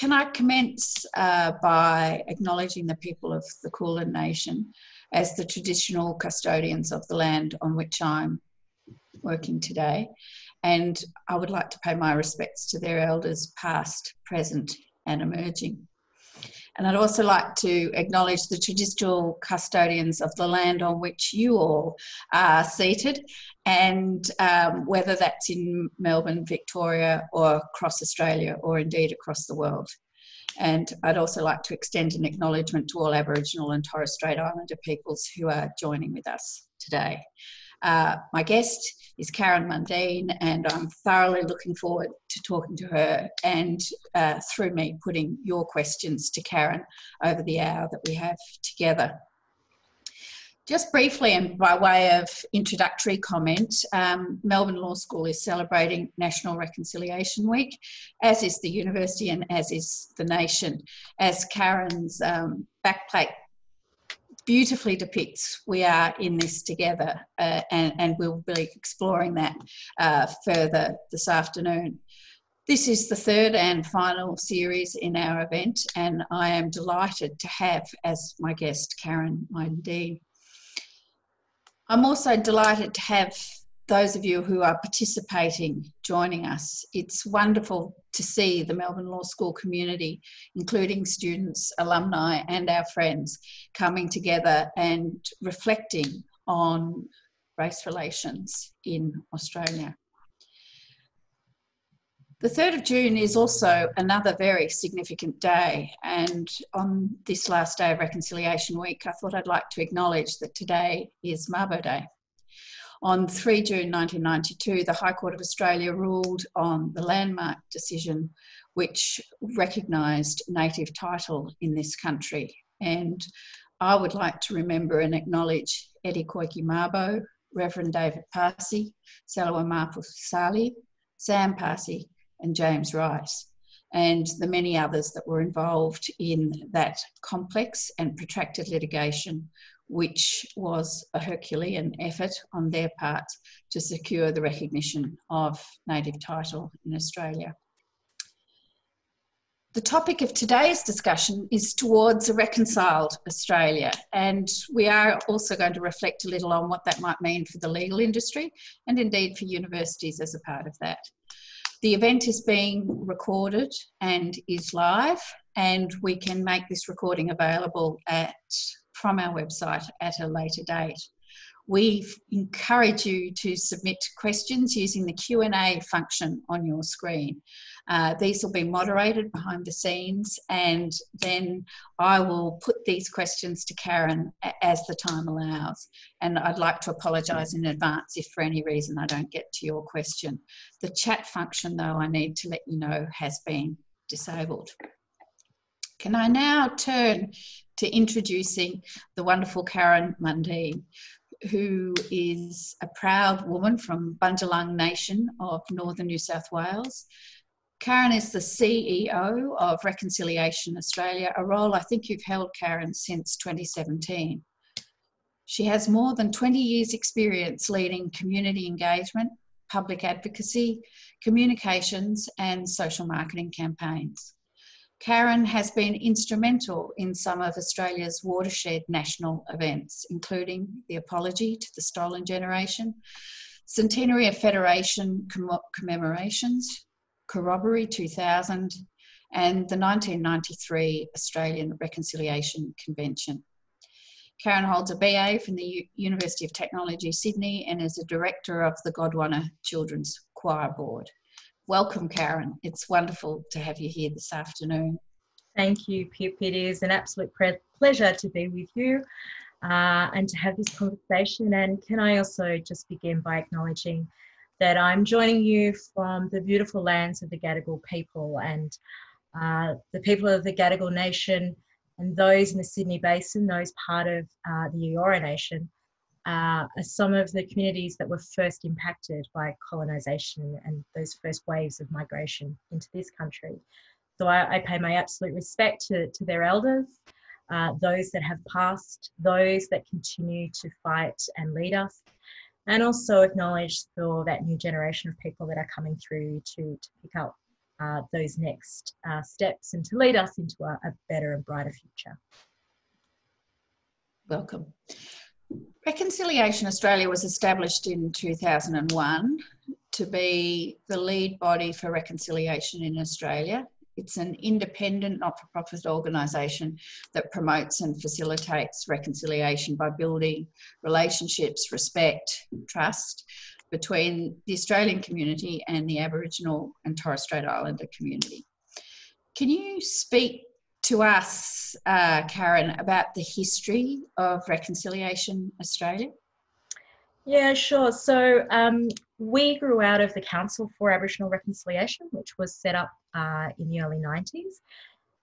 Can I commence by acknowledging the people of the Kulin Nation as the traditional custodians of the land on which I'm working today, and I would like to pay my respects to their elders past, present and emerging. And I'd also like to acknowledge the traditional custodians of the land on which you all are seated, and whether that's in Melbourne, Victoria or across Australia or indeed across the world. And I'd also like to extend an acknowledgement to all Aboriginal and Torres Strait Islander peoples who are joining with us today. My guest is Karen Mundine, and I'm thoroughly looking forward to talking to her and through me putting your questions to Karen over the hour that we have together. Just briefly and by way of introductory comment, Melbourne Law School is celebrating National Reconciliation Week, as is the university and as is the nation. As Karen's backplate beautifully depicts, we are in this together and we'll be exploring that further this afternoon. This is the third and final series in our event, and I am delighted to have as my guest Karen Mundine. I'm also delighted to have those of you who are participating joining us. It's wonderful to see the Melbourne Law School community, including students, alumni and our friends, coming together and reflecting on race relations in Australia. The 3rd of June is also another very significant day, and on this last day of Reconciliation Week, I thought I'd like to acknowledge that today is Mabo Day. On 3 June 1992, the High Court of Australia ruled on the landmark decision which recognised native title in this country, and I would like to remember and acknowledge Eddie Koiki Mabo, Reverend David Parsi, Salwa Mapusali, Sam Parsi and James Rice, and the many others that were involved in that complex and protracted litigation, which was a Herculean effort on their part to secure the recognition of native title in Australia. The topic of today's discussion is towards a reconciled Australia, and we are also going to reflect a little on what that might mean for the legal industry and indeed for universities as a part of that. The event is being recorded and is live, and we can make this recording available from our website at a later date. We encourage you to submit questions using the Q&A function on your screen. These will be moderated behind the scenes, and then I will put these questions to Karen as the time allows. And I'd like to apologise in advance if for any reason I don't get to your question. The chat function, though, I need to let you know has been disabled. Can I now turn to introducing the wonderful Karen Mundine, who is a proud woman from Bundjalung Nation of northern New South Wales. Karen is the CEO of Reconciliation Australia, a role I think you've held, Karen, since 2017. She has more than 20 years' experience leading community engagement, public advocacy, communications and social marketing campaigns. Karen has been instrumental in some of Australia's watershed national events, including the apology to the stolen generation, Centenary of Federation commemorations, Corroboree 2000 and the 1993 Australian Reconciliation Convention. Karen holds a BA from the University of Technology, Sydney, and is a director of the Godwana Children's Choir Board. Welcome, Karen. It's wonderful to have you here this afternoon. Thank you, Pip. It is an absolute pleasure to be with you and to have this conversation. And can I also just begin by acknowledging that I'm joining you from the beautiful lands of the Gadigal people and the people of the Gadigal Nation and those in the Sydney Basin, those part of the Eora Nation, are some of the communities that were first impacted by colonisation and those first waves of migration into this country. So I pay my absolute respect to their elders, those that have passed, those that continue to fight and lead us, and also acknowledge for that new generation of people that are coming through to pick up those next steps and to lead us into a better and brighter future. Welcome. Reconciliation Australia was established in 2001 to be the lead body for reconciliation in Australia. It's an independent, not-for-profit organisation that promotes and facilitates reconciliation by building relationships, respect, trust between the Australian community and the Aboriginal and Torres Strait Islander community. Can you speak to us, Karen, about the history of Reconciliation Australia? Yeah, sure. So we grew out of the Council for Aboriginal Reconciliation, which was set up in the early 90s.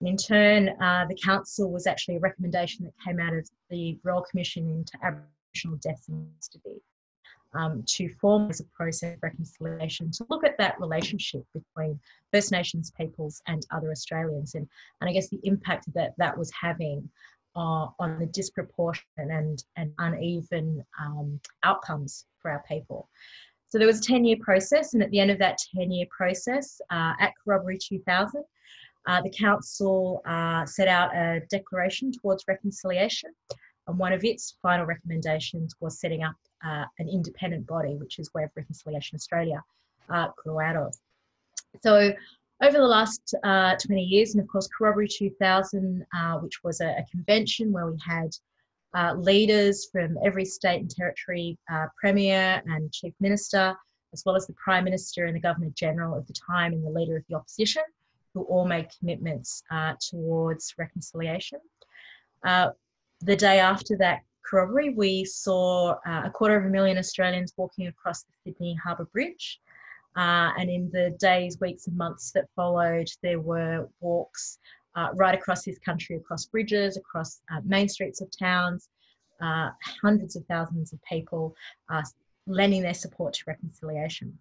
And in turn, the council was actually a recommendation that came out of the Royal Commission into Aboriginal Deaths in Custody to form as a process of reconciliation, to look at that relationship between First Nations peoples and other Australians, and I guess the impact that that was having on the disproportionate and uneven outcomes for our people. So there was a 10-year process, and at the end of that 10-year process, at Corroboree 2000, the Council set out a declaration towards reconciliation, and one of its final recommendations was setting up an independent body, which is where Reconciliation Australia grew out of. So over the last 20 years, and of course Corroboree 2000, which was a convention where we had leaders from every state and territory, Premier and Chief Minister, as well as the Prime Minister and the Governor General at the time and the Leader of the Opposition, who all made commitments towards reconciliation. The day after that Corroboree, we saw 250,000 Australians walking across the Sydney Harbour Bridge, and in the days, weeks and months that followed, there were walks right across this country, across bridges, across main streets of towns, hundreds of thousands of people lending their support to reconciliation.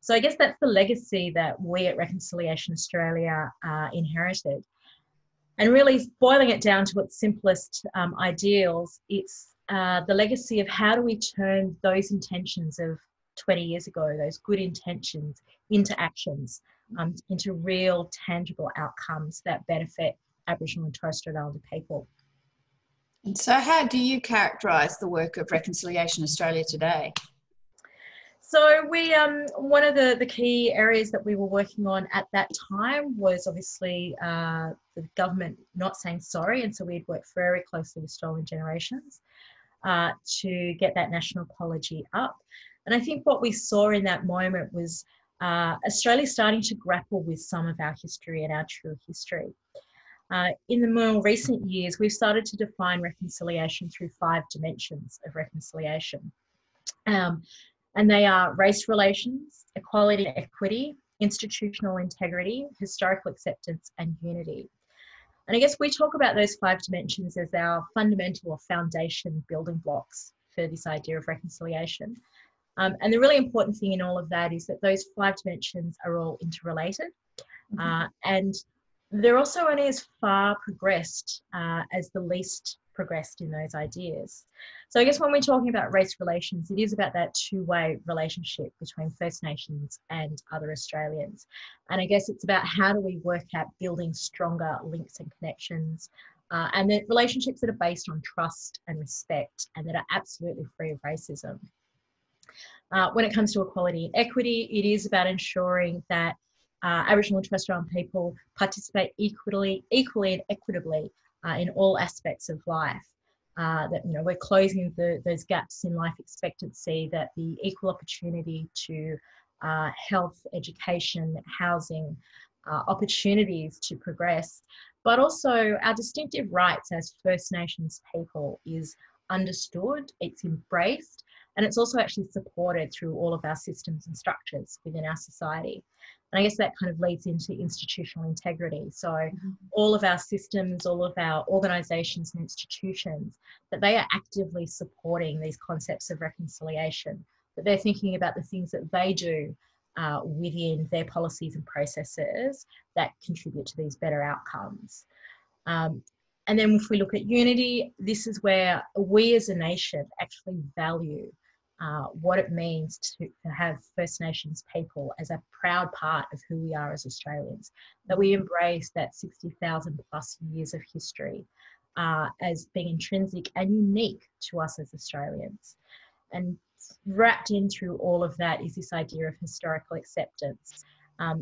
So I guess that's the legacy that we at Reconciliation Australia inherited. And really boiling it down to its simplest ideals, it's the legacy of how do we turn those intentions of 20 years ago, those good intentions, into actions, into real tangible outcomes that benefit Aboriginal and Torres Strait Islander people. And so how do you characterise the work of Reconciliation Australia today? So we, one of the key areas that we were working on at that time was obviously the government not saying sorry, and so we'd worked very closely with Stolen Generations to get that national apology up. And I think what we saw in that moment was Australia starting to grapple with some of our history and our true history. In the more recent years, we've started to define reconciliation through 5 dimensions of reconciliation. And they are race relations, equality and equity, institutional integrity, historical acceptance and unity. And I guess we talk about those 5 dimensions as our fundamental or foundation building blocks for this idea of reconciliation. And the really important thing in all of that is that those 5 dimensions are all interrelated. Mm-hmm. And they're also only as far progressed as the least progressed in those ideas. So I guess when we're talking about race relations, it is about that two-way relationship between First Nations and other Australians. And I guess it's about how do we work at building stronger links and connections, and the relationships that are based on trust and respect and that are absolutely free of racism. When it comes to equality and equity, it is about ensuring that Aboriginal and Torres Strait Islander people participate equally and equitably in all aspects of life. That, you know, we're closing those gaps in life expectancy, that the equal opportunity to health, education, housing, opportunities to progress, but also our distinctive rights as First Nations people is understood, it's embraced, and it's also actually supported through all of our systems and structures within our society. And I guess that kind of leads into institutional integrity. So mm-hmm. all of our systems, all of our organisations and institutions, that they are actively supporting these concepts of reconciliation, that they're thinking about the things that they do within their policies and processes that contribute to these better outcomes. And then if we look at unity, this is where we as a nation actually value what it means to have First Nations people as a proud part of who we are as Australians, that we embrace that 60,000 plus years of history as being intrinsic and unique to us as Australians. And wrapped in through all of that is this idea of historical acceptance.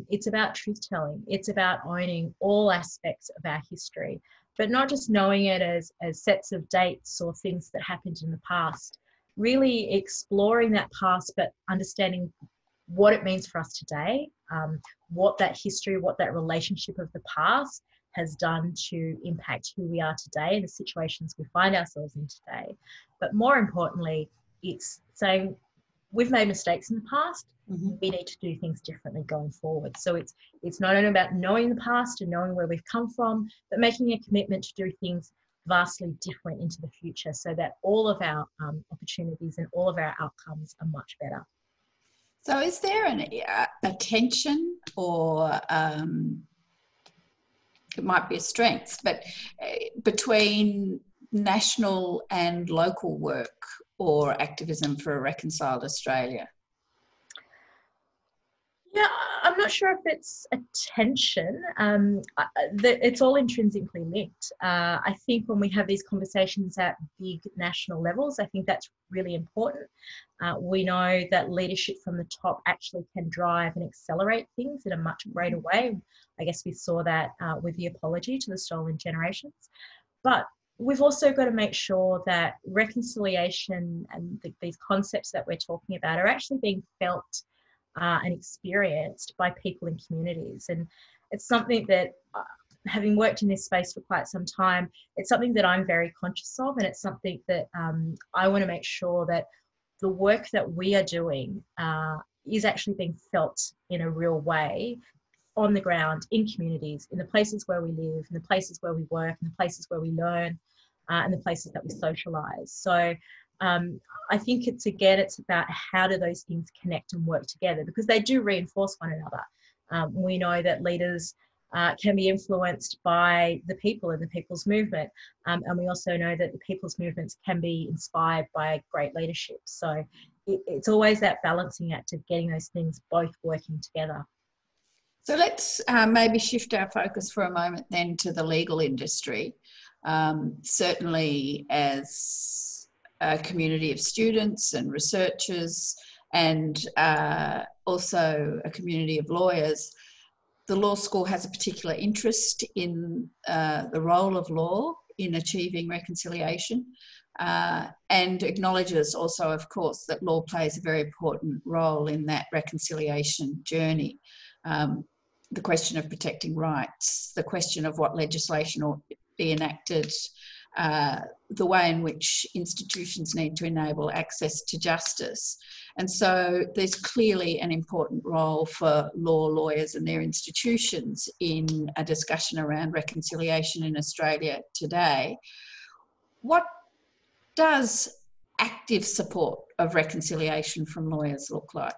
It's about truth-telling. It's about owning all aspects of our history, but not just knowing it as sets of dates or things that happened in the past, really exploring that past, but understanding what it means for us today, what that history, what that relationship of the past has done to impact who we are today and the situations we find ourselves in today. But more importantly, it's saying we've made mistakes in the past, we need to do things differently going forward. So it's not only about knowing the past and knowing where we've come from, but making a commitment to do things vastly different into the future so that all of our opportunities and all of our outcomes are much better. So is there a tension or it might be a strength, but between national and local work or activism for a reconciled Australia? Yeah, I'm not sure if it's a tension. It's all intrinsically linked. I think when we have these conversations at big national levels, I think that's really important. We know that leadership from the top actually can drive and accelerate things in a much greater way. I guess we saw that with the apology to the stolen generations. But we've also got to make sure that reconciliation and these concepts that we're talking about are actually being felt and experienced by people in communities. And it's something that, having worked in this space for quite some time, it's something that I'm very conscious of, and it's something that I want to make sure that the work that we are doing is actually being felt in a real way on the ground, in communities, in the places where we live, in the places where we work, in the places where we learn, and the places that we socialise. So I think it's about how do those things connect and work together, because they do reinforce one another. We know that leaders can be influenced by the people and the people's movement, and we also know that the people's movements can be inspired by great leadership. So it's always that balancing act of getting those things both working together. So let's maybe shift our focus for a moment then to the legal industry. Certainly as a community of students and researchers and also a community of lawyers, the law school has a particular interest in the role of law in achieving reconciliation and acknowledges also, of course, that law plays a very important role in that reconciliation journey. The question of protecting rights, the question of what legislation ought to be enacted, the way in which institutions need to enable access to justice. And so there's clearly an important role for law, lawyers and their institutions in a discussion around reconciliation in Australia today. What does active support of reconciliation from lawyers look like?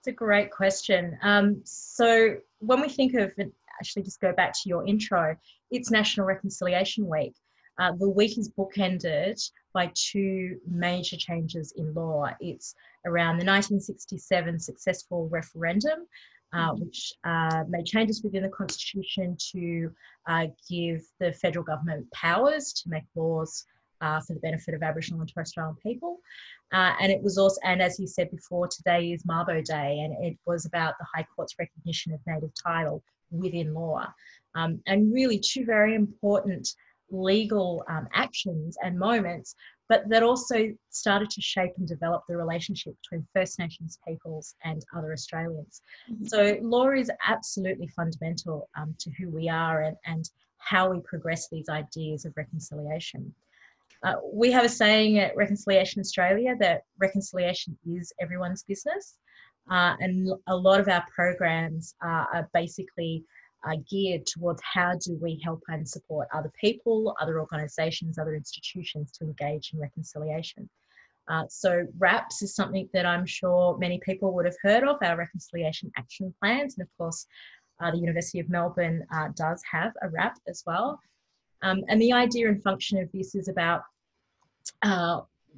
It's a great question. So when we think of, actually just go back to your intro, it's National Reconciliation Week. The week is bookended by two major changes in law. It's around the 1967 successful referendum, which made changes within the Constitution to give the federal government powers to make laws for the benefit of Aboriginal and Torres Strait Island people. And it was also, and as you said before, today is Mabo Day, and it was about the High Court's recognition of native title within law. And really two very important legal actions and moments, but that also started to shape and develop the relationship between First Nations peoples and other Australians. So law is absolutely fundamental to who we are and how we progress these ideas of reconciliation. We have a saying at Reconciliation Australia that reconciliation is everyone's business. And a lot of our programs are basically geared towards how do we help and support other people, other organisations, other institutions to engage in reconciliation. So RAPS is something that I'm sure many people would have heard of, our Reconciliation Action Plans. And of course, the University of Melbourne does have a RAP as well. And the idea and function of this is about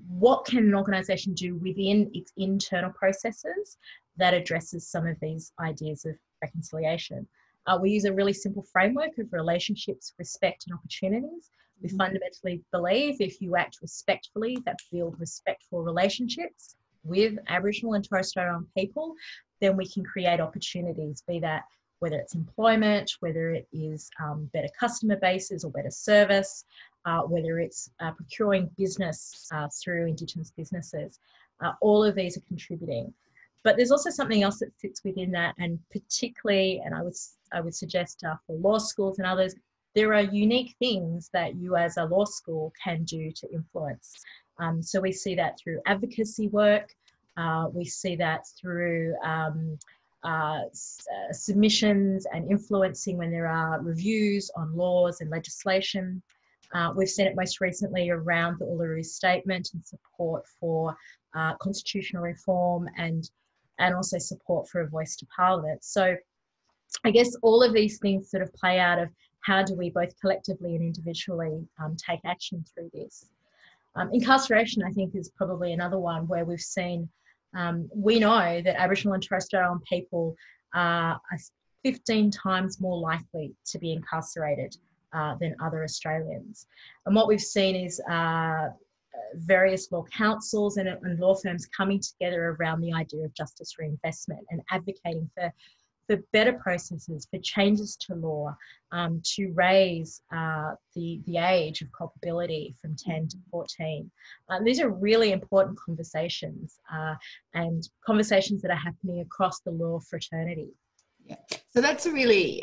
what can an organisation do within its internal processes that addresses some of these ideas of reconciliation? We use a really simple framework of relationships, respect and opportunities. We fundamentally believe if you act respectfully, that build respectful relationships with Aboriginal and Torres Strait Island people, then we can create opportunities, be that whether it's employment, whether it is better customer bases or better service, whether it's procuring business through Indigenous businesses. All of these are contributing. But there's also something else that sits within that, and particularly, and I would suggest for law schools and others, there are unique things that you as a law school can do to influence. So we see that through advocacy work, we see that through submissions and influencing when there are reviews on laws and legislation. We've seen it most recently around the Uluru Statement and support for constitutional reform and also support for a voice to Parliament. So I guess all of these things sort of play out of how do we both collectively and individually take action through this. Incarceration, I think, is probably another one where we've seen, we know that Aboriginal and Torres Strait Island people are 15 times more likely to be incarcerated than other Australians. And what we've seen is various law councils and law firms coming together around the idea of justice reinvestment and advocating for better processes, for changes to law, to raise the age of culpability from 10 to 14. These are really important conversations and conversations that are happening across the law fraternity. Yeah. So that's a really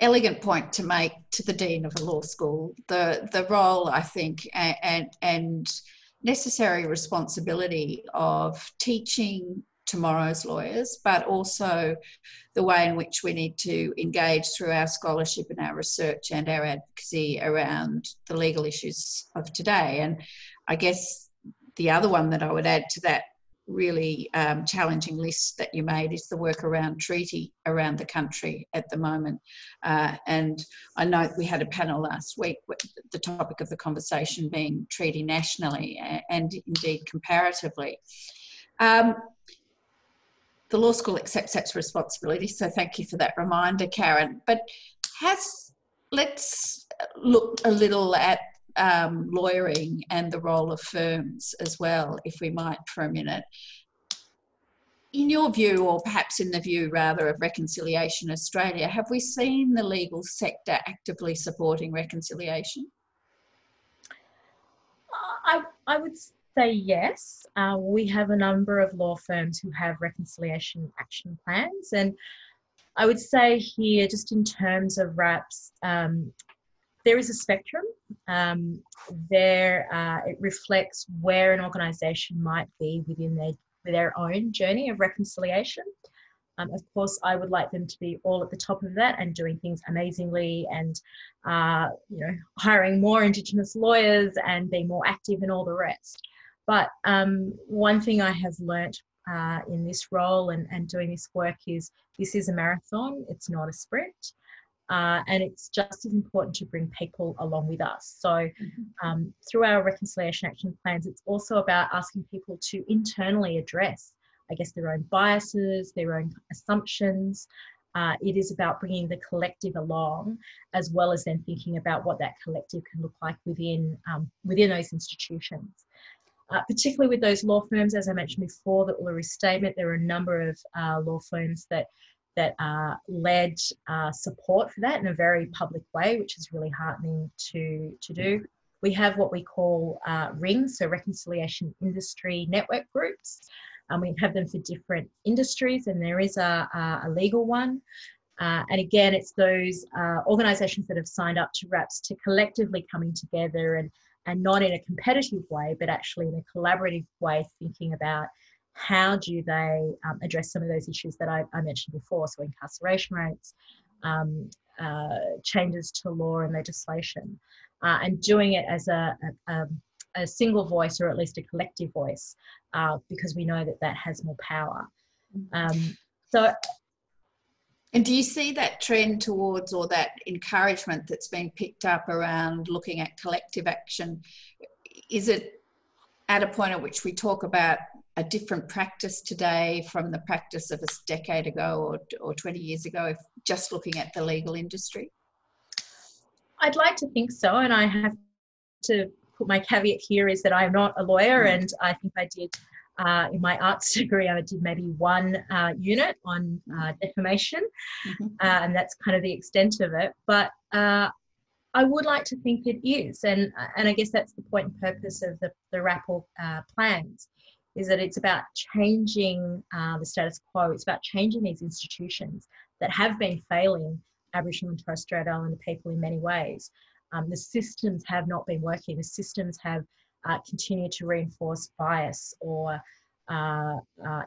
elegant point to make to the Dean of a law school, the role, I think, and necessary responsibility of teaching tomorrow's lawyers, but also the way in which we need to engage through our scholarship and our research and our advocacy around the legal issues of today. And I guess the other one that I would add to that really challenging list that you made is the work around treaty around the country at the moment. And I know we had a panel last week with the topic of the conversation being treaty nationally and indeed comparatively. The law school accepts its responsibility, so thank you for that reminder, Karen. But let's look a little at lawyering and the role of firms as well, if we might, for a minute. In your view, or perhaps in the view rather of Reconciliation Australia, have we seen the legal sector actively supporting reconciliation? I would say yes. We have a number of law firms who have reconciliation action plans, and I would say here, just in terms of RAPs, there is a spectrum. It reflects where an organisation might be within their own journey of reconciliation. Of course, I would like them to be all at the top of that and doing things amazingly and, you know, hiring more Indigenous lawyers and being more active and all the rest. But one thing I have learnt in this role and doing this work is this is a marathon, it's not a sprint. And it's just as important to bring people along with us. So through our reconciliation action plans, it's also about asking people to internally address, I guess, their own biases, their own assumptions. It is about bringing the collective along, as well as then thinking about what that collective can look like within those institutions. Particularly with those law firms, as I mentioned before, the Uluru Statement, there are a number of law firms that led support for that in a very public way, which is really heartening to do. We have what we call RINGS, so Reconciliation Industry Network Groups. We have them for different industries, and there is a legal one. And again, it's those organisations that have signed up to RAPs to collectively coming together and not in a competitive way, but actually in a collaborative way, thinking about how do they address some of those issues that I mentioned before, so incarceration rates, changes to law and legislation, and doing it as a single voice or at least a collective voice, because we know that that has more power. And do you see that trend towards, or that encouragement that's been picked up around looking at collective action is it at a point at which we talk about a different practice today from the practice of a decade ago or 20 years ago, if just looking at the legal industry? I'd like to think so, and I have to put my caveat here is that I'm not a lawyer, and I think I did in my arts degree, I did maybe one unit on defamation, and that's kind of the extent of it. But I would like to think it is, and I guess that's the point and purpose of the RAPL plans, is that it's about changing the status quo. It's about changing these institutions that have been failing Aboriginal and Torres Strait Islander people in many ways. The systems have not been working. The systems have continued to reinforce bias or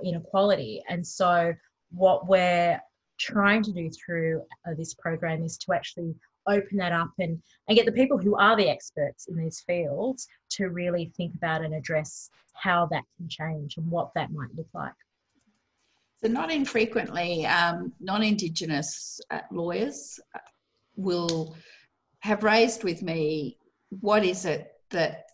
inequality. And so what we're trying to do through this program is to actually open that up and get the people who are the experts in these fields to really think about and address how that can change and what that might look like. So not infrequently, non-Indigenous lawyers will have raised with me, what is it that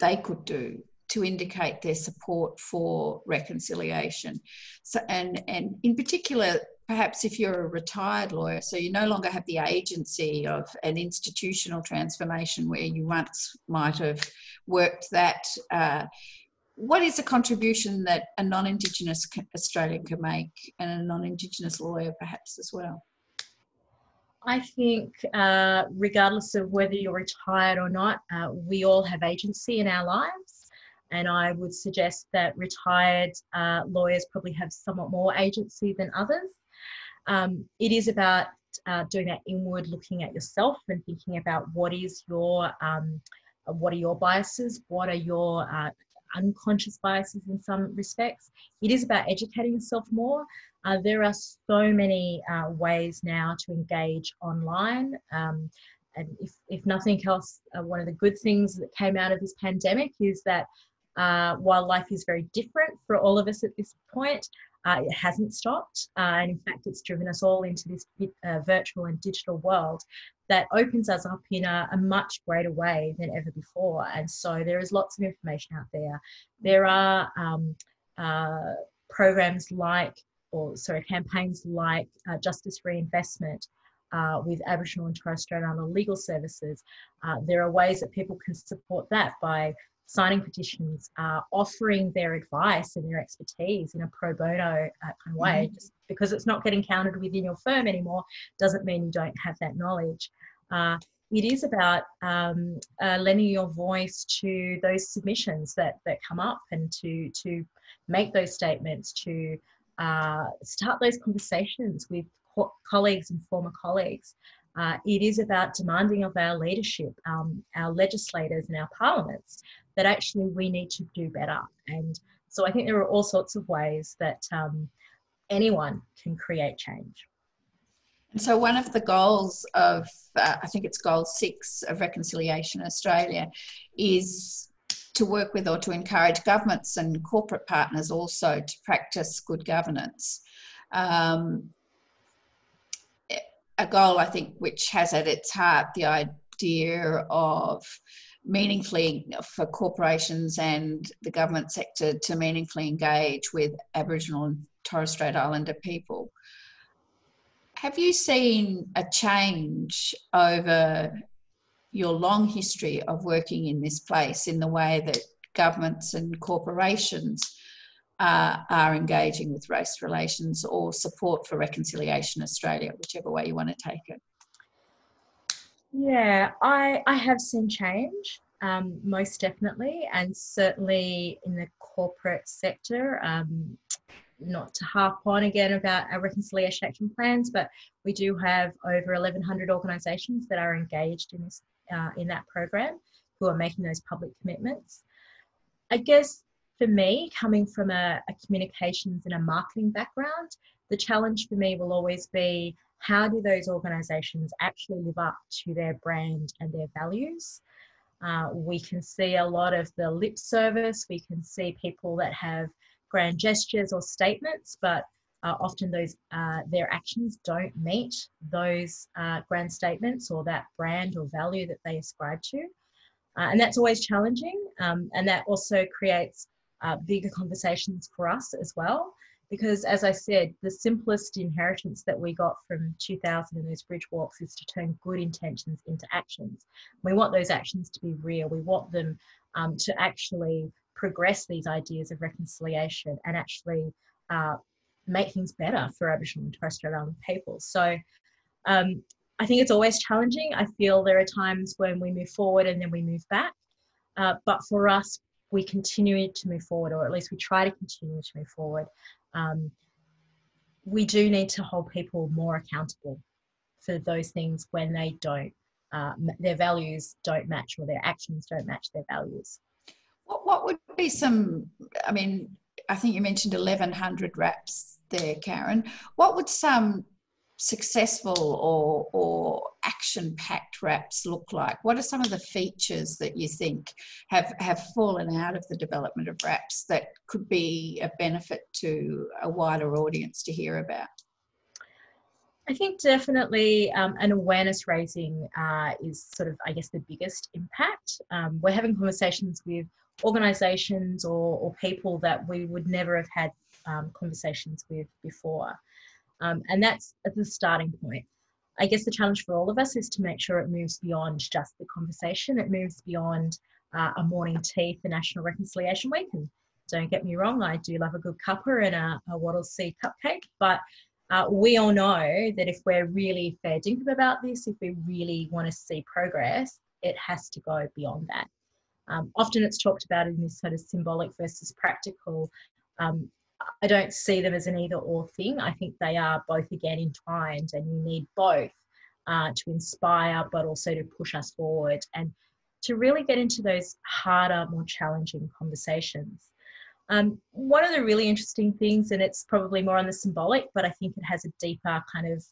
they could do to indicate their support for reconciliation? So, and in particular, perhaps if you're a retired lawyer, so you no longer have the agency of an institutional transformation where you once might have worked that, what is a contribution that a non-Indigenous Australian can make, and a non-Indigenous lawyer perhaps as well? I think regardless of whether you're retired or not, we all have agency in our lives, and I would suggest that retired lawyers probably have somewhat more agency than others. It is about doing that inward looking at yourself and thinking about what is your, what are your biases, what are your unconscious biases in some respects. It is about educating yourself more. There are so many ways now to engage online. And if nothing else, one of the good things that came out of this pandemic is that while life is very different for all of us at this point, it hasn't stopped. And in fact, it's driven us all into this virtual and digital world that opens us up in a much greater way than ever before. And so there is lots of information out there. There are programs like, or sorry, campaigns like Justice Reinvestment with Aboriginal and Torres Strait Islander Legal Services. There are ways that people can support that by signing petitions, offering their advice and their expertise in a pro bono kind of way. Just because it's not getting counted within your firm anymore doesn't mean you don't have that knowledge. It is about lending your voice to those submissions that come up, and to make those statements, to start those conversations with colleagues and former colleagues. It is about demanding of our leadership, our legislators and our parliaments, that actually we need to do better. And so I think there are all sorts of ways that anyone can create change. And so one of the goals of, I think it's goal 6 of Reconciliation Australia, is to work with or to encourage governments and corporate partners also to practice good governance. A goal, I think, which has at its heart the idea of meaningfully, for corporations and the government sector to meaningfully engage with Aboriginal and Torres Strait Islander people. Have you seen a change over your long history of working in this place in the way that governments and corporations are engaging with race relations or support for Reconciliation Australia, whichever way you want to take it? Yeah, I have seen change, most definitely, and certainly in the corporate sector. Not to harp on again about our reconciliation action plans, but we do have over 1,100 organisations that are engaged in this, in that program, who are making those public commitments. I guess for me, coming from a communications and a marketing background, the challenge for me will always be, how do those organisations actually live up to their brand and their values? We can see a lot of the lip service, we can see people that have grand gestures or statements, but often those their actions don't meet those grand statements or that brand or value that they ascribe to. And that's always challenging, and that also creates bigger conversations for us as well, because as I said, the simplest inheritance that we got from 2000 in those bridge walks is to turn good intentions into actions. We want those actions to be real. We want them to actually progress these ideas of reconciliation and actually make things better for Aboriginal and Torres Strait Islander people. So I think it's always challenging. I feel there are times when we move forward and then we move back. But for us, we continue to move forward, or at least we try to continue to move forward. We do need to hold people more accountable for those things when they don't, their values don't match, or their actions don't match their values. What would be some, I mean, I think you mentioned 1,100 raps there, Karen. What would some successful or action-packed raps look like? What are some of the features that you think have fallen out of the development of raps that could be a benefit to a wider audience to hear about? I think definitely an awareness raising is sort of, I guess, the biggest impact. We're having conversations with organisations or people that we would never have had conversations with before. And that's the starting point. I guess the challenge for all of us is to make sure it moves beyond just the conversation. It moves beyond a morning tea for National Reconciliation Week. And don't get me wrong, I do love a good cuppa and a Wattlesea cupcake. But we all know that if we're really fair dinkum about this, if we really want to see progress, it has to go beyond that. Often it's talked about in this sort of symbolic versus practical. I don't see them as an either or thing. I think they are both, again, entwined, and you need both to inspire but also to push us forward and to really get into those harder, more challenging conversations. One of the really interesting things, and it's probably more on the symbolic, but I think it has a deeper kind of,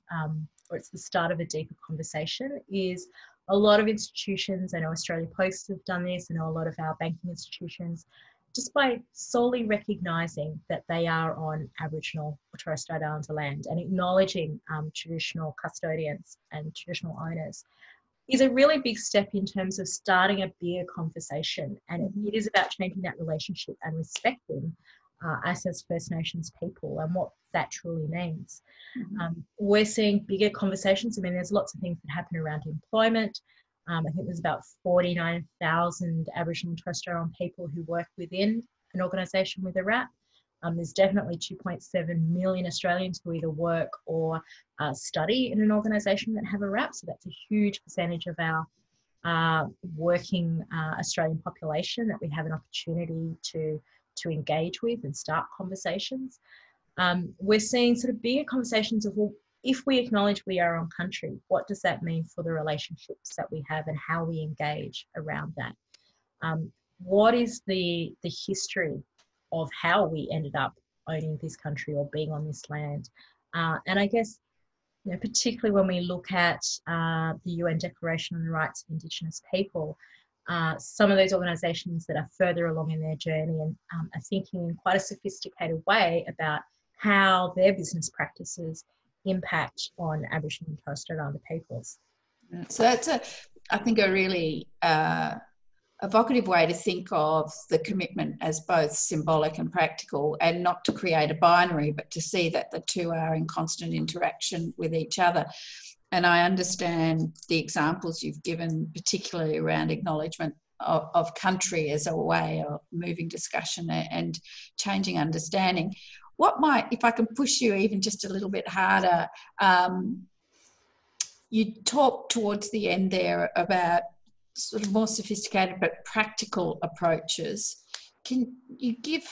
or it's the start of a deeper conversation, is a lot of institutions, I know Australia Post have done this, I know a lot of our banking institutions, just by solely recognising that they are on Aboriginal or Torres Strait Islander land and acknowledging traditional custodians and traditional owners is a really big step in terms of starting a bigger conversation. And it is about changing that relationship and respecting us as First Nations people and what that truly means. We're seeing bigger conversations. I mean, there's lots of things that happen around employment. I think there's about 49,000 Aboriginal and Torres Strait Islander people who work within an organisation with a RAP. There's definitely 2.7 million Australians who either work or study in an organisation that have a RAP. So that's a huge percentage of our working Australian population that we have an opportunity to engage with and start conversations. We're seeing sort of bigger conversations of, well, if we acknowledge we are on country, what does that mean for the relationships that we have and how we engage around that? What is the history of how we ended up owning this country or being on this land? And I guess, you know, particularly when we look at the UN Declaration on the Rights of Indigenous People, some of those organisations that are further along in their journey and are thinking in quite a sophisticated way about how their business practices impact on Aboriginal and Torres Strait Islander peoples. So that's I think a really evocative way to think of the commitment as both symbolic and practical, and not to create a binary, but to see that the two are in constant interaction with each other. And I understand the examples you've given, particularly around acknowledgement of country as a way of moving discussion and changing understanding. What might, if I can push you even just a little bit harder, you talk towards the end there about sort of more sophisticated but practical approaches. Can you give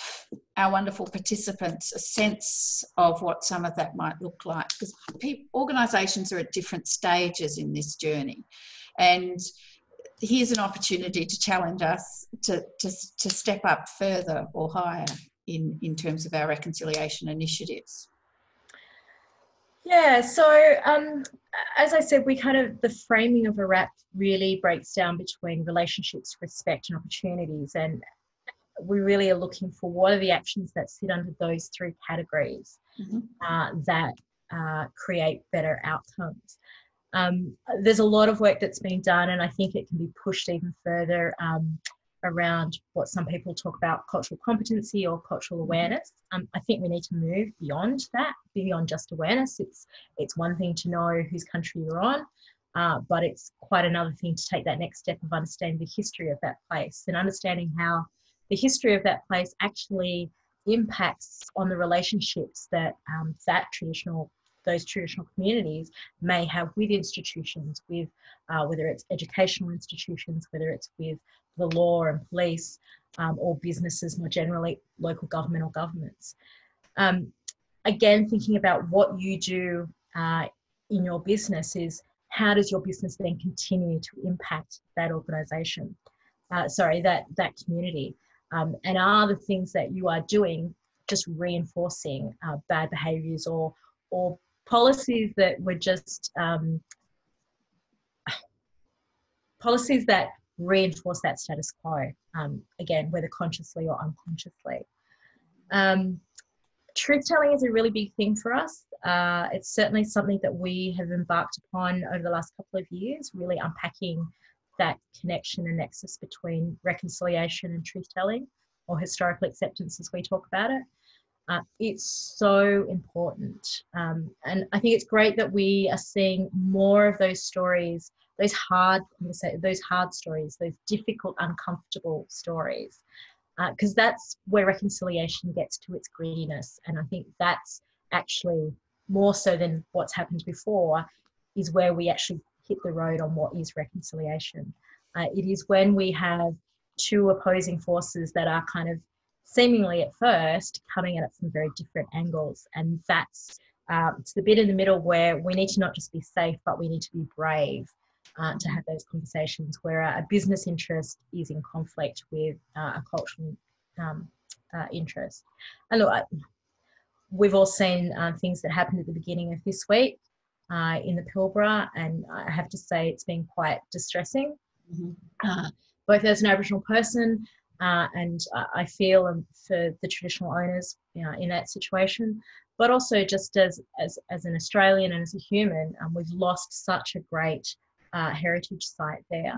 our wonderful participants a sense of what some of that might look like? Because organisations are at different stages in this journey, and here's an opportunity to challenge us to step up further or higher in terms of our reconciliation initiatives. Yeah, so as I said, we kind of, the framing of a RAP really breaks down between relationships, respect and opportunities, and we really are looking for what are the actions that sit under those three categories that create better outcomes. There's a lot of work that's been done, and I think it can be pushed even further around what some people talk about cultural competency or cultural awareness. I think we need to move beyond that, beyond just awareness. It's one thing to know whose country you're on, but it's quite another thing to take that next step of understanding the history of that place and understanding how the history of that place actually impacts on the relationships that those traditional communities may have with institutions, with whether it's educational institutions, whether it's with the law and police, or businesses more generally, local government or governments. Again, thinking about what you do in your business is, how does your business then continue to impact that organisation? That community. And are the things that you are doing just reinforcing bad behaviours or policies that were just policies that reinforce that status quo, again, whether consciously or unconsciously. Truth-telling is a really big thing for us. It's certainly something that we have embarked upon over the last couple of years, really unpacking that connection and nexus between reconciliation and truth-telling, or historical acceptance as we talk about it. It's so important. And I think it's great that we are seeing more of those stories, those hard stories, those difficult, uncomfortable stories, because that's where reconciliation gets to its grittiness. And I think that's actually, more so than what's happened before, is where we actually hit the road on what is reconciliation. It is when we have two opposing forces that are kind of seemingly at first coming at it from very different angles, and that's it's the bit in the middle where we need to not just be safe, but we need to be brave to have those conversations where a business interest is in conflict with a cultural interest. And look, we've all seen things that happened at the beginning of this week in the Pilbara, and I have to say it's been quite distressing, both as an Aboriginal person and I feel for the traditional owners, you know, in that situation, but also just as an Australian and as a human, we've lost such a great heritage site there.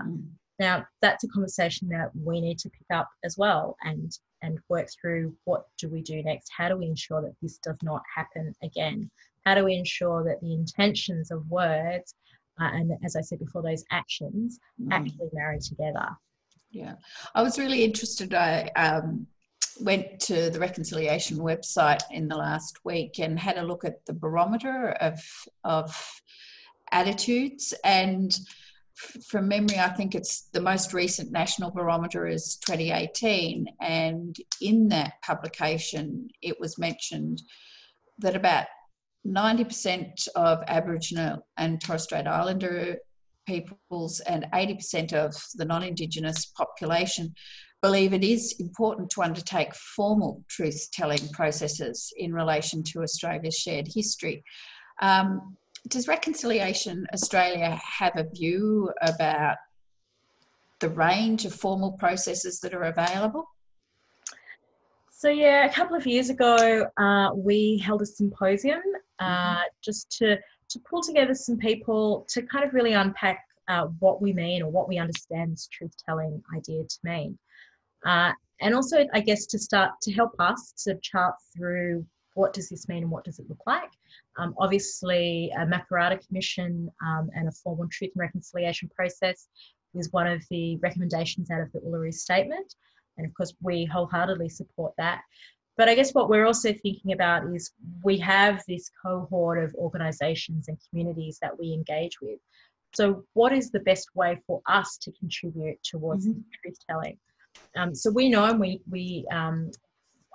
Now, that's a conversation that we need to pick up as well and work through what do we do next? How do we ensure that this does not happen again? How do we ensure that the intentions of words and, as I said before, those actions actually marry together? Yeah, I was really interested. I went to the reconciliation website in the last week and had a look at the barometer of attitudes, and from memory, I think it's the most recent national barometer is 2018, and in that publication it was mentioned that about 90% of Aboriginal and Torres Strait Islander peoples and 80% of the non-Indigenous population believe it is important to undertake formal truth-telling processes in relation to Australia's shared history. Does Reconciliation Australia have a view about the range of formal processes that are available? So yeah, a couple of years ago, we held a symposium just to pull together some people to kind of really unpack what we mean or what we understand this truth-telling idea to mean. And also, I guess, to start to help us to chart through what does this mean and what does it look like. Obviously, a Makarata Commission and a formal truth and reconciliation process is one of the recommendations out of the Uluru Statement. And of course, we wholeheartedly support that. But I guess what we're also thinking about is we have this cohort of organisations and communities that we engage with. So what is the best way for us to contribute towards truth-telling? So we know, and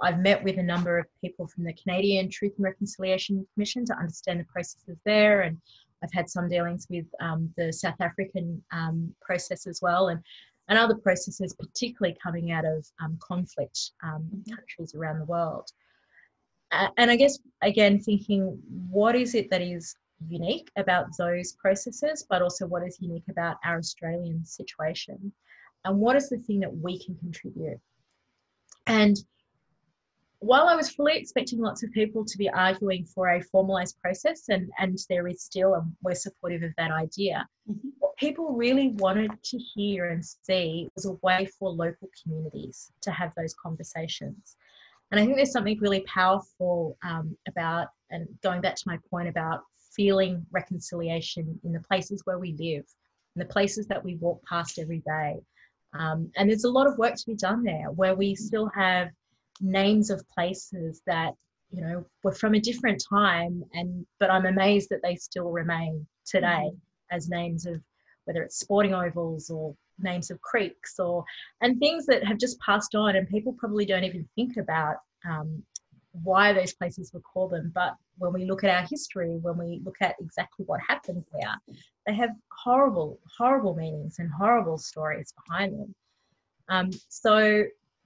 I've met with a number of people from the Canadian Truth and Reconciliation Commission to understand the processes there, and I've had some dealings with the South African process as well, and other processes, particularly coming out of conflict countries around the world. And I guess, again, thinking what is it that is unique about those processes, but also what is unique about our Australian situation, and what is the thing that we can contribute? And while I was fully expecting lots of people to be arguing for a formalised process, and there is still, and we're supportive of that idea, mm-hmm. what people really wanted to hear and see was a way for local communities to have those conversations. And I think there's something really powerful about, and going back to my point about feeling reconciliation in the places where we live, in the places that we walk past every day. And there's a lot of work to be done there, where we still have names of places that, you know, were from a different time, and but I'm amazed that they still remain today as names of, whether it's sporting ovals or names of creeks, or and things that have just passed on, and people probably don't even think about why those places were called them. But when we look at our history, when we look at exactly what happened there, they have horrible, horrible meanings and horrible stories behind them. So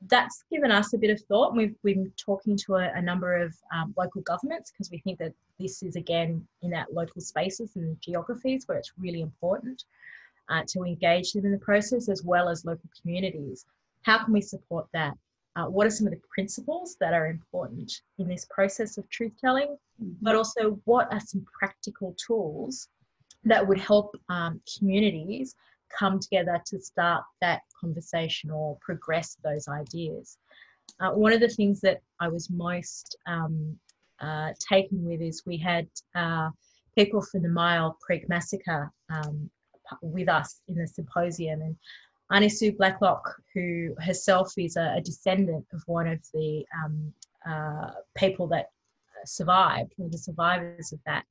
that's given us a bit of thought. We've been talking to a number of local governments, because we think that this is, again, in that local spaces and geographies where it's really important to engage them in the process, as well as local communities. How can we support that? What are some of the principles that are important in this process of truth-telling? But also, what are some practical tools that would help communities come together to start that conversation or progress those ideas? One of the things that I was most taken with is we had people from the Mile Creek Massacre with us in the symposium, and Aunty Sue Blacklock, who herself is a descendant of one of the people that survived, one of the survivors of that,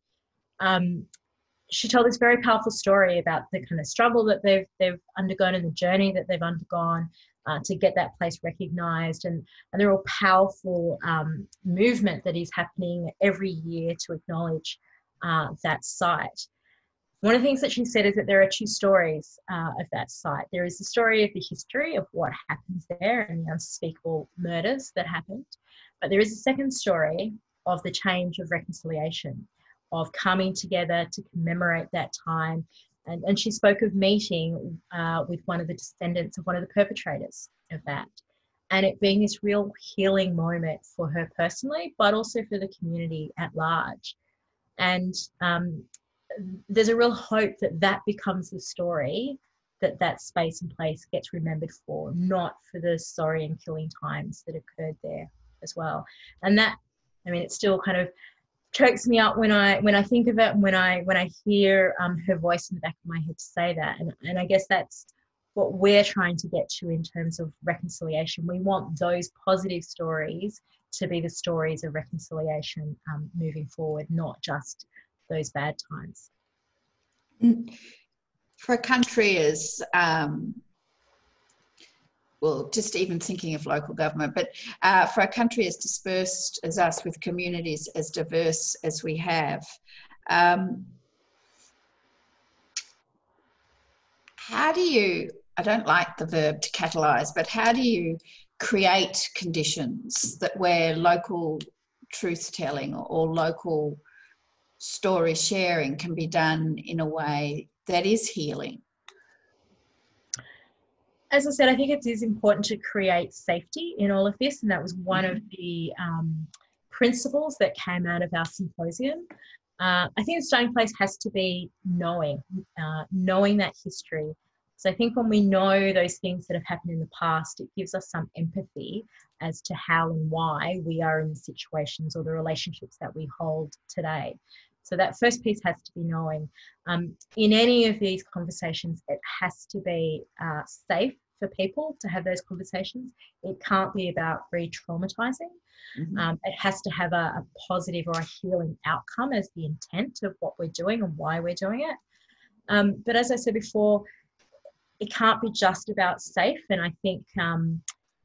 she told this very powerful story about the kind of struggle that they've undergone and the journey that they've undergone to get that place recognised, and the real powerful movement that is happening every year to acknowledge that site. One of the things that she said is that there are two stories of that site. There is the story of the history of what happens there and the unspeakable murders that happened, but there is a second story of the change of reconciliation, of coming together to commemorate that time. And she spoke of meeting with one of the descendants of one of the perpetrators of that, and it being this real healing moment for her personally, but also for the community at large. And there's a real hope that that becomes the story that that space and place gets remembered for, not for the sorry and killing times that occurred there as well. And that, I mean, it's still kind of chokes me up when I think of it, and when I hear her voice in the back of my head to say that. And I guess that's what we're trying to get to in terms of reconciliation. We want those positive stories to be the stories of reconciliation moving forward, not just those bad times. For a country as well, just even thinking of local government, but for a country as dispersed as us, with communities as diverse as we have, how do you, I don't like the verb to catalyse, but how do you create conditions that where local truth-telling or local story sharing can be done in a way that is healing? As I said, I think it is important to create safety in all of this, and that was one of the principles that came out of our symposium. I think the starting place has to be knowing that history. So I think when we know those things that have happened in the past, it gives us some empathy as to how and why we are in the situations or the relationships that we hold today. So that first piece has to be knowing. In any of these conversations, it has to be safe for people to have those conversations. It can't be about re-traumatising. Mm-hmm. It has to have a positive or a healing outcome as the intent of what we're doing and why we're doing it. But as I said before, it can't be just about safe. And I think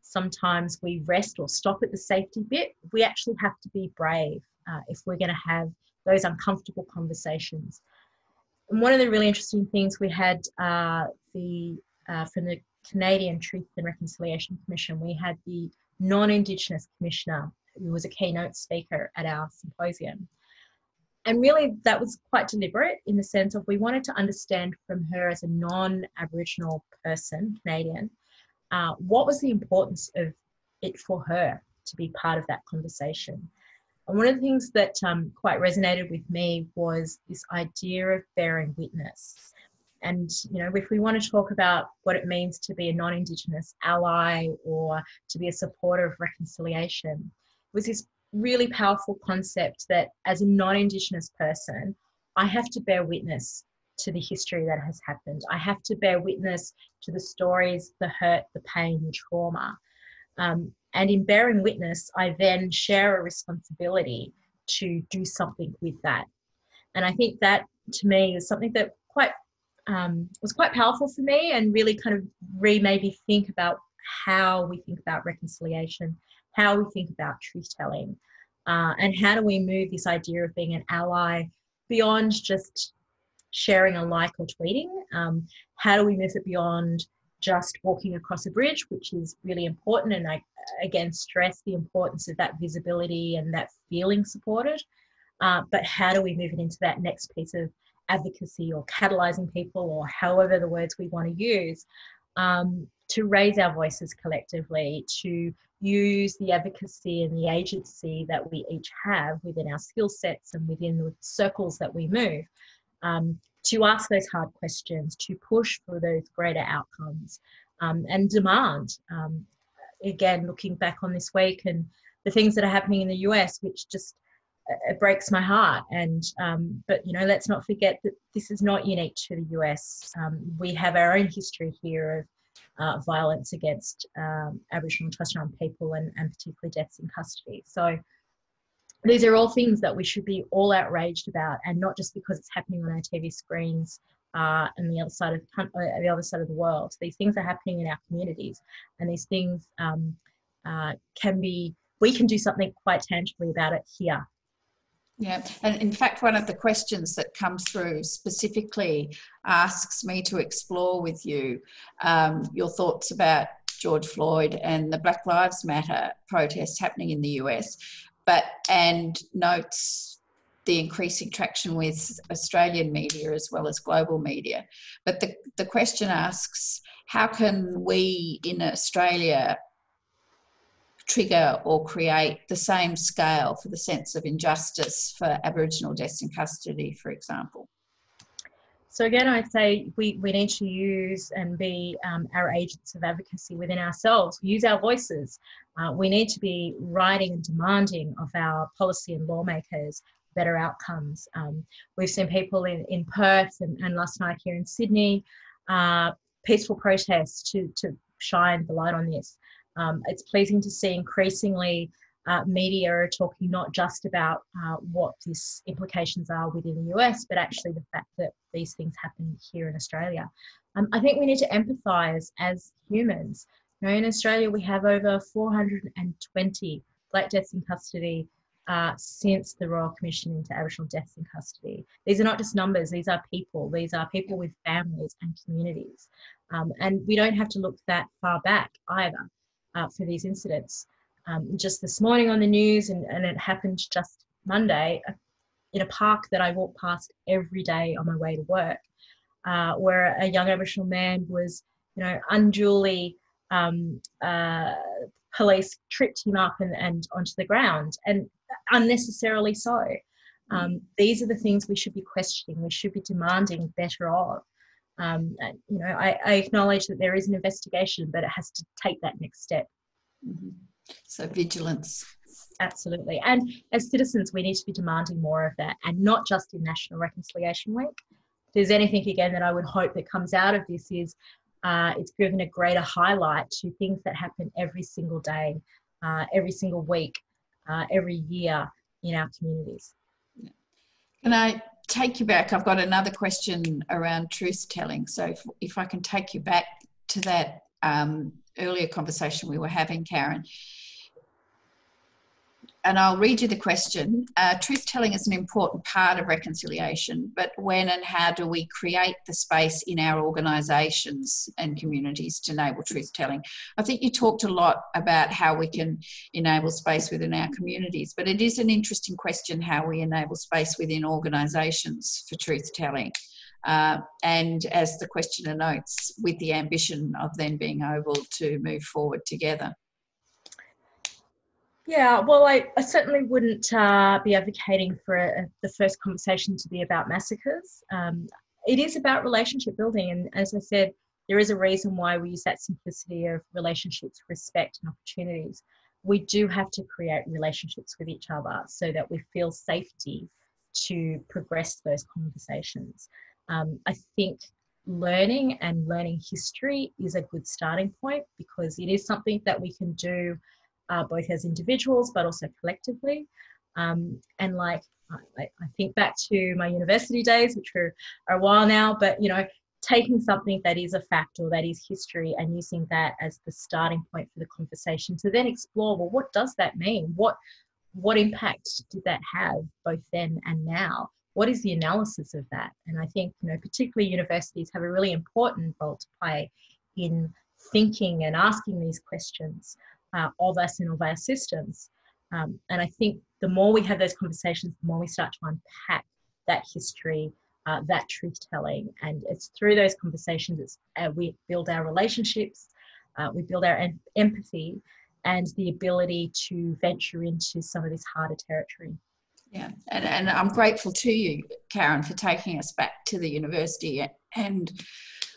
sometimes we rest or stop at the safety bit. We actually have to be brave if we're going to have those uncomfortable conversations. And one of the really interesting things we had from the Canadian Truth and Reconciliation Commission, we had the non-Indigenous commissioner, who was a keynote speaker at our symposium. And really that was quite deliberate, in the sense of we wanted to understand from her, as a non-Aboriginal person, Canadian, what was the importance of it for her to be part of that conversation. And one of the things that quite resonated with me was this idea of bearing witness. And, you know, if we want to talk about what it means to be a non-Indigenous ally or to be a supporter of reconciliation, it was this really powerful concept that as a non-Indigenous person, I have to bear witness to the history that has happened. I have to bear witness to the stories, the hurt, the pain, the trauma. And in bearing witness, I then share a responsibility to do something with that. And I think that, to me, is something that quite was quite powerful for me, and really kind of made me think about how we think about reconciliation, how we think about truth-telling, and how do we move this idea of being an ally beyond just sharing a like or tweeting. How do we move it beyond just walking across a bridge, which is really important, and I again stress the importance of that visibility and that feeling supported, but how do we move it into that next piece of advocacy or catalysing people, or however the words we want to use, to raise our voices collectively, to use the advocacy and the agency that we each have within our skill sets and within the circles that we move, to ask those hard questions, to push for those greater outcomes, and demand. Again, looking back on this week and the things that are happening in the US, which just it breaks my heart. And but, you know, let's not forget that this is not unique to the US. We have our own history here of violence against Aboriginal and Torres Strait Islander people, and particularly deaths in custody. So these are all things that we should be all outraged about, and not just because it's happening on our TV screens and the other side of the world. These things are happening in our communities, and these things we can do something quite tangibly about it here. Yeah, and in fact, one of the questions that comes through specifically asks me to explore with you your thoughts about George Floyd and the Black Lives Matter protests happening in the US, and notes the increasing traction with Australian media as well as global media. But the question asks, how can we in Australia trigger or create the same scale for the sense of injustice for Aboriginal deaths in custody, for example? So again, I'd say we need to use and be our agents of advocacy within ourselves. We use our voices. We need to be writing and demanding of our policy and lawmakers better outcomes. We've seen people in Perth and last night here in Sydney, peaceful protests to shine the light on this. It's pleasing to see increasingly media are talking not just about what these implications are within the US, but actually the fact that these things happen here in Australia. I think we need to empathise as humans. You know, in Australia, we have over 420 Black deaths in custody since the Royal Commission into Aboriginal Deaths in Custody. These are not just numbers, these are people. These are people with families and communities. And we don't have to look that far back either for these incidents. Just this morning on the news, and it happened just Monday, in a park that I walk past every day on my way to work, where a young Aboriginal man was, you know, unduly police tripped him up and onto the ground, and unnecessarily so. These are the things we should be questioning, we should be demanding better of. And, you know, I acknowledge that there is an investigation, but it has to take that next step. Mm-hmm. So vigilance. Absolutely. And as citizens, we need to be demanding more of that, and not just in National Reconciliation Week. If there's anything, again, that I would hope that comes out of this is it's given a greater highlight to things that happen every single day, every single week, every year in our communities. Yeah. Can I take you back? I've got another question around truth-telling. So if I can take you back to that earlier conversation we were having, Karen. And I'll read you the question. Truth-telling is an important part of reconciliation, but when and how do we create the space in our organisations and communities to enable truth-telling? I think you talked a lot about how we can enable space within our communities, but it is an interesting question how we enable space within organisations for truth-telling. And as the questioner notes, with the ambition of then being able to move forward together. Yeah, well, I certainly wouldn't be advocating for the first conversation to be about massacres. It is about relationship building. And as I said, there is a reason why we use that simplicity of relationships, respect and opportunities. We do have to create relationships with each other so that we feel safety to progress those conversations. I think learning and learning history is a good starting point, because it is something that we can do both as individuals but also collectively. And like I think back to my university days, which are a while now, but you know, taking something that is a fact or that is history and using that as the starting point for the conversation to then explore, well, what does that mean? What impact did that have both then and now? What is the analysis of that? And I think, you know, particularly universities have a really important role to play in thinking and asking these questions of us and of our systems. And I think the more we have those conversations, the more we start to unpack that history, that truth-telling. And it's through those conversations we build our relationships, we build our empathy, and the ability to venture into some of this harder territory. Yeah, and I'm grateful to you, Karen, for taking us back to the university and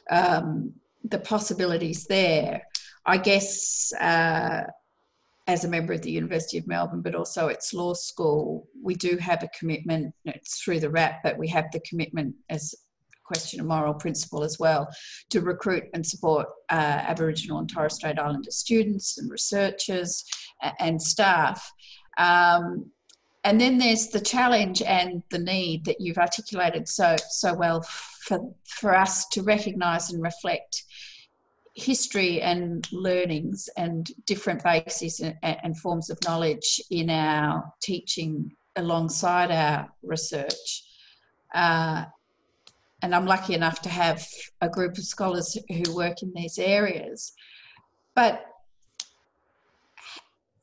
the possibilities there. I guess as a member of the University of Melbourne, but also its law school, we do have a commitment, it's through the RAP, but we have the commitment as a question of moral principle as well, to recruit and support Aboriginal and Torres Strait Islander students and researchers and staff. And then there's the challenge and the need that you've articulated so well for us to recognise and reflect history and learnings and different bases and forms of knowledge in our teaching alongside our research. And I'm lucky enough to have a group of scholars who work in these areas. But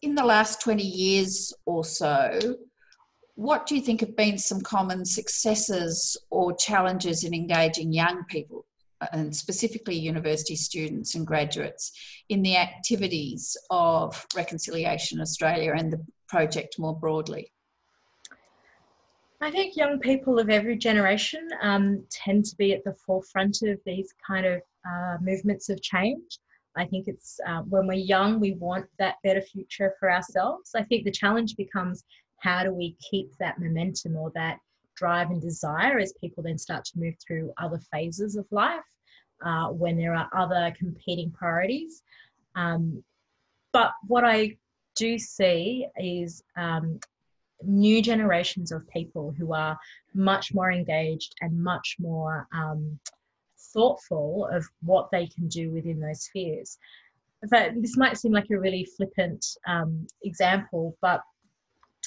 in the last 20 years or so, what do you think have been some common successes or challenges in engaging young people, and specifically university students and graduates, in the activities of Reconciliation Australia and the project more broadly? I think young people of every generation tend to be at the forefront of these kind of movements of change. I think it's when we're young, we want that better future for ourselves. I think the challenge becomes, how do we keep that momentum or that drive and desire as people then start to move through other phases of life when there are other competing priorities. But what I do see is new generations of people who are much more engaged and much more thoughtful of what they can do within those spheres. In fact, this might seem like a really flippant example, but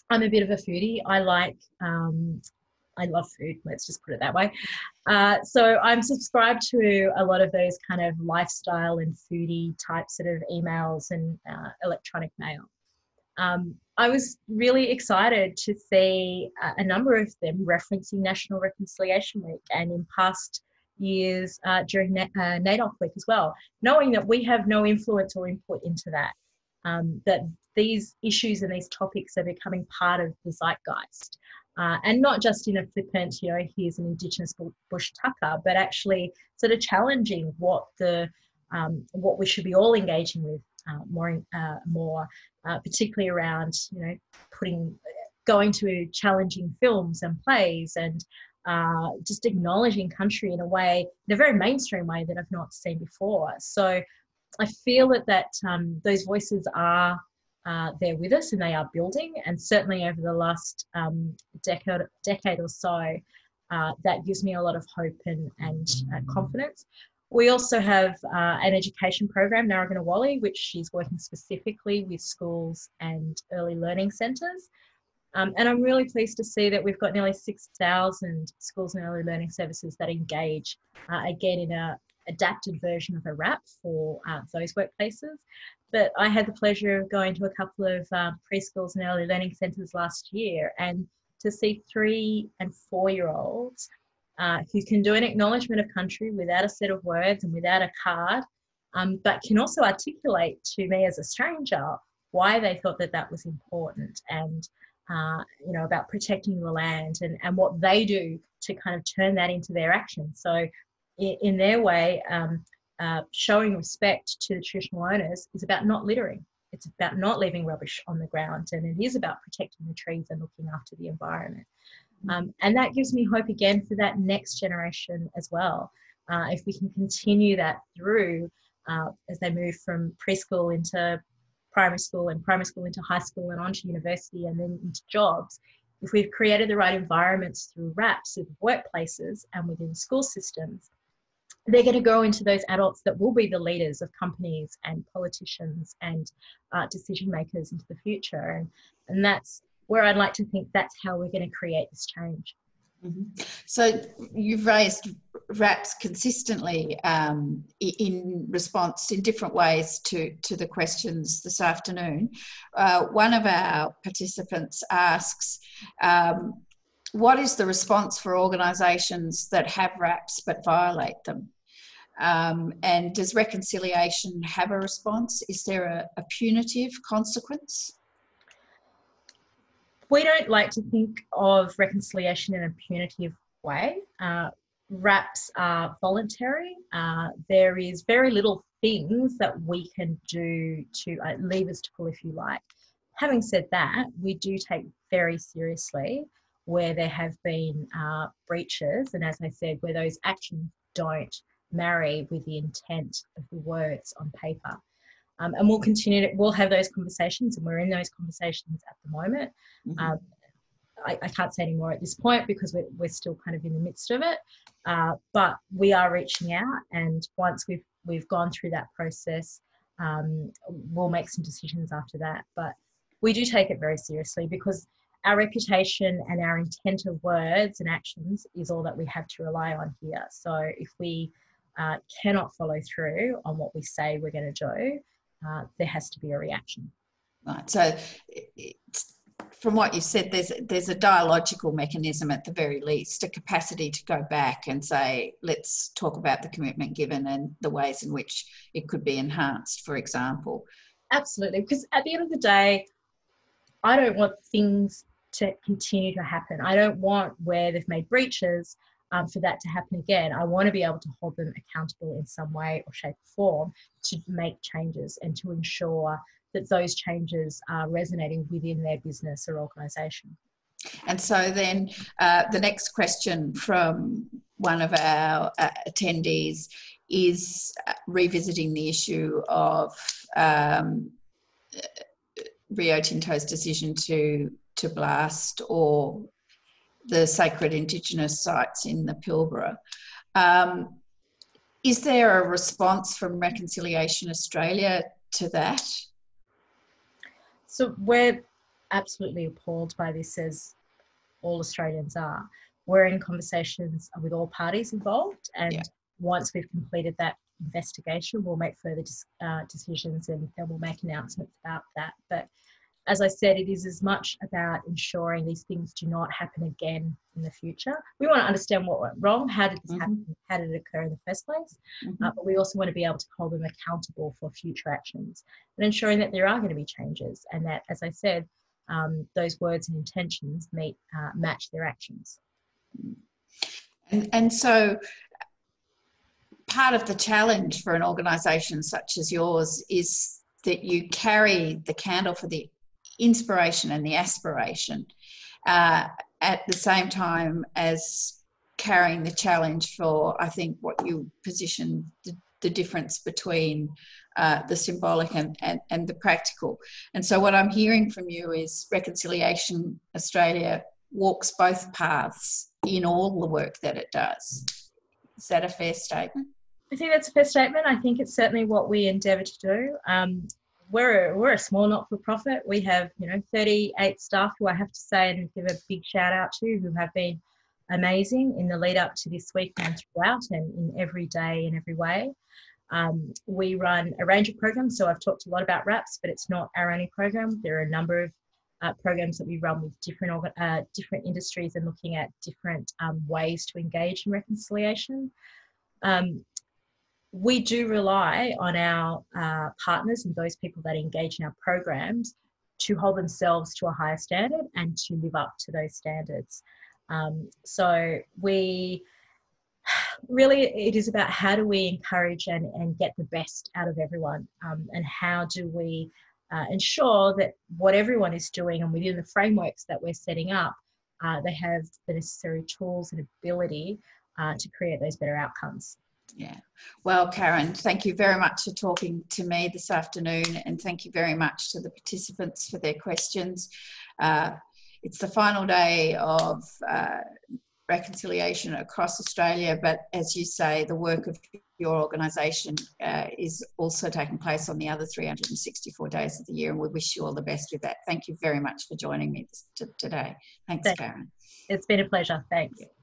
I'm a bit of a foodie. I love food, let's just put it that way. So I'm subscribed to a lot of those kind of lifestyle and foodie type sort of emails and electronic mail. I was really excited to see a number of them referencing National Reconciliation Week, and in past years during NAIDOC Week as well, knowing that we have no influence or input into that, that these issues and these topics are becoming part of the zeitgeist. And not just in a flippant, you know, here's an Indigenous bush tucker, but actually sort of challenging what we should be all engaging with more, particularly around, you know, going to challenging films and plays and just acknowledging country in a way, in a very mainstream way that I've not seen before. So I feel that those voices are there with us and they are building, and certainly over the last decade or so, that gives me a lot of hope and confidence. We also have an education program, Narraguna Wally, which is working specifically with schools and early learning centres. And I'm really pleased to see that we've got nearly 6,000 schools and early learning services that engage, again, in an adapted version of a RAP for those workplaces. But I had the pleasure of going to a couple of preschools and early learning centres last year, and to see 3- and 4-year-olds who can do an acknowledgement of country without a set of words and without a card, but can also articulate to me as a stranger why they thought that that was important, and you know, about protecting the land, and what they do to kind of turn that into their action. So in their way, showing respect to the traditional owners is about not littering. It's about not leaving rubbish on the ground, and it is about protecting the trees and looking after the environment. And that gives me hope again for that next generation as well. If we can continue that through as they move from preschool into primary school, and primary school into high school, and onto university, and then into jobs. If we've created the right environments through RAPs, with workplaces and within school systems, they're going to grow into those adults that will be the leaders of companies and politicians and decision makers into the future. And that's where I'd like to think that's how we're going to create this change. Mm-hmm. So you've raised RAPs consistently in response in different ways to the questions this afternoon. One of our participants asks, what is the response for organisations that have RAPs but violate them? And does reconciliation have a response? Is there a punitive consequence? We don't like to think of reconciliation in a punitive way. RAPs are voluntary. There is very little things that we can do to levers to pull, if you like. Having said that, we do take very seriously where there have been breaches, and as I said, where those actions don't marry with the intent of the words on paper. And we'll continue to, we'll have those conversations, and we're in those conversations at the moment. Mm-hmm. I can't say any more at this point because we're still kind of in the midst of it, but we are reaching out, and once we've gone through that process, we'll make some decisions after that. But we do take it very seriously, because our reputation and our intent of words and actions is all that we have to rely on here. So if we cannot follow through on what we say we're going to do, there has to be a reaction. Right. So from what you said, there's a dialogical mechanism at the very least, a capacity to go back and say, let's talk about the commitment given and the ways in which it could be enhanced, for example. Absolutely. Because at the end of the day, I don't want things to continue to happen. I don't want, where they've made breaches, for that to happen again. I want to be able to hold them accountable in some way or shape or form to make changes, and to ensure that those changes are resonating within their business or organisation. And so then the next question from one of our attendees is revisiting the issue of Rio Tinto's decision to blast or the sacred Indigenous sites in the Pilbara. Is there a response from Reconciliation Australia to that? So we're absolutely appalled by this, as all Australians are. We're in conversations with all parties involved, and once we've completed that investigation, we'll make further decisions, and then we'll make announcements about that. But as I said, it is as much about ensuring these things do not happen again in the future. We want to understand what went wrong, how did this happen, how did it occur in the first place, but we also want to be able to hold them accountable for future actions, and ensuring that there are going to be changes, and that, as I said, those words and intentions match their actions. And so part of the challenge for an organisation such as yours is that you carry the candle for the inspiration and the aspiration at the same time as carrying the challenge for, I think, what you position the difference between the symbolic and the practical. And so what I'm hearing from you is Reconciliation Australia walks both paths in all the work that it does. Is that a fair statement? I think that's a fair statement. I think it's certainly what we endeavour to do. We're a small not-for-profit. We have, 38 staff who I have to say and give a big shout out to, who have been amazing in the lead up to this week and throughout, and in every day, in every way. We run a range of programs. So I've talked a lot about RAPs, but it's not our only program. There are a number of programs that we run with different industries, and looking at different ways to engage in reconciliation. we do rely on our partners and those people that engage in our programs to hold themselves to a higher standard and to live up to those standards. So we really, it is about how do we encourage and get the best out of everyone, and how do we ensure that what everyone is doing and within the frameworks that we're setting up, they have the necessary tools and ability to create those better outcomes. Yeah. Well, Karen, thank you very much for talking to me this afternoon, and thank you very much to the participants for their questions. It's the final day of reconciliation across Australia, but as you say, the work of your organisation is also taking place on the other 364 days of the year, and we wish you all the best with that. Thank you very much for joining me today. Thanks, Karen. It's been a pleasure. Thanks.